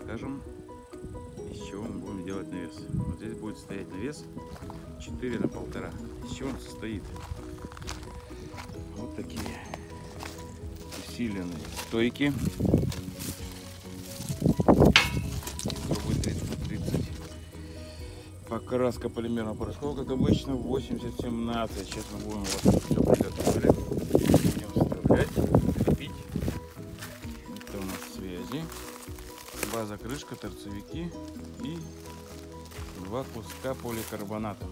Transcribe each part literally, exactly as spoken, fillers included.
расскажем, из чего мы будем делать навес. Вот здесь будет стоять навес четыре на полтора. Из чего он состоит? Вот такие усиленные стойки. Краска полимерного порошка, как обычно, восемьдесят семнадцать. Сейчас мы будем вот все приготовили. Будем вставлять, копить. Это у нас связи. База, крышка, торцевики и два куска поликарбоната.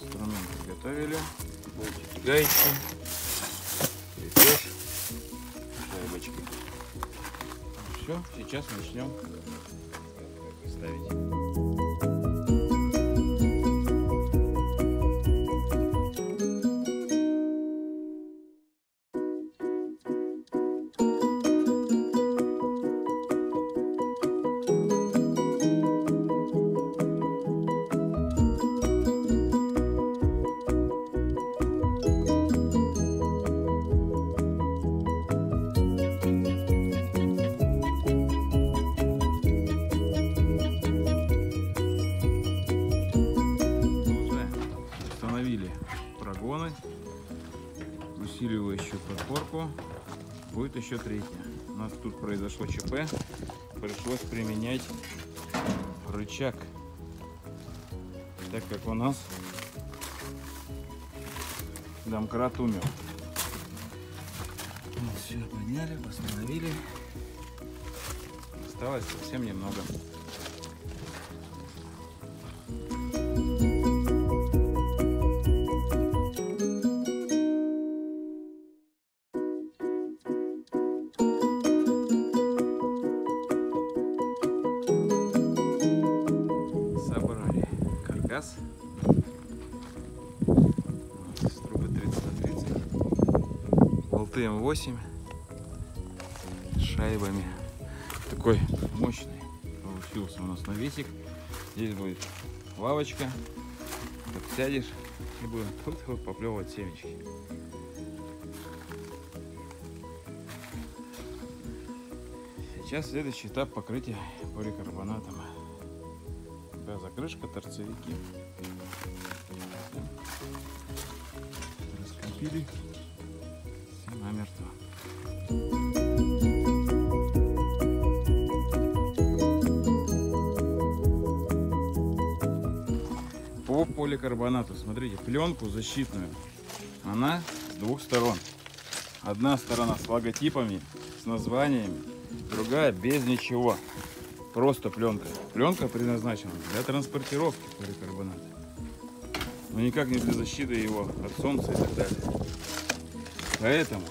Инструмент приготовили. Болтики, гаечки, крепеж, шайбочки. Все, сейчас начнем ставить. Прогоны, усиливающую подпорку, будет еще третья. У нас тут произошло ЧП, пришлось применять рычаг, так как у нас домкрат умер. Все подняли, восстановили, осталось совсем немного. С трубы тридцать на тридцать, болты М восемь с шайбами. Такой мощный получился у нас навесик. Здесь будет лавочка, вот сядешь и будем тут вот поплевывать семечки. Сейчас следующий этап — покрытия поликарбонатом. Закрышка, торцевики. Раскопили. Все намертво. По поликарбонату. Смотрите, пленку защитную. Она с двух сторон. Одна сторона с логотипами, с названиями, другая без ничего. Просто пленка. Пленка предназначена для транспортировки поликарбоната, но никак не для защиты его от солнца и так далее. Поэтому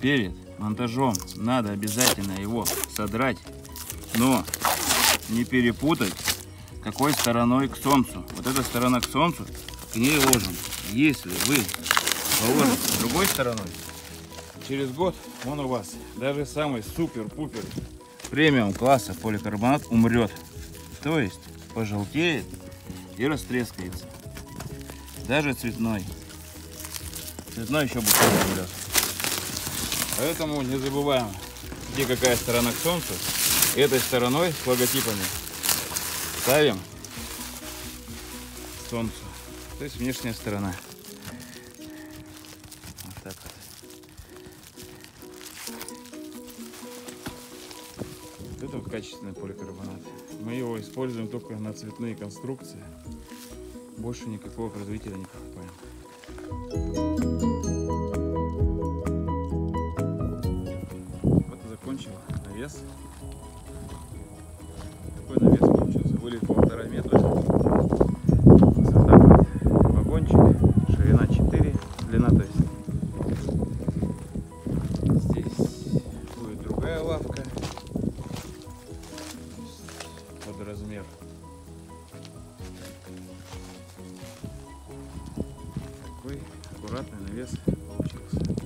перед монтажом надо обязательно его содрать, но не перепутать, какой стороной к солнцу. Вот эта сторона к солнцу, к ней ложим. Если вы положите другой стороной, через год он у вас, даже самый супер-пупер премиум класса поликарбонат, умрет, то есть пожелтеет и растрескается. Даже цветной цветной еще быстрее умрет. Поэтому не забываем, где какая сторона к солнцу. Этой стороной с логотипами ставим к солнцу, то есть внешняя сторона. Вот так вот. Это качественный поликарбонат. Мы его используем только на цветные конструкции. Больше никакого производителя не покупаем. Вот и закончил навес. Такой навес получился. Вылет полтора метра. Высота вагончик. Ширина четыре. Длина, то есть. Здесь будет другая лавка. Размер. Такой аккуратный навес получился.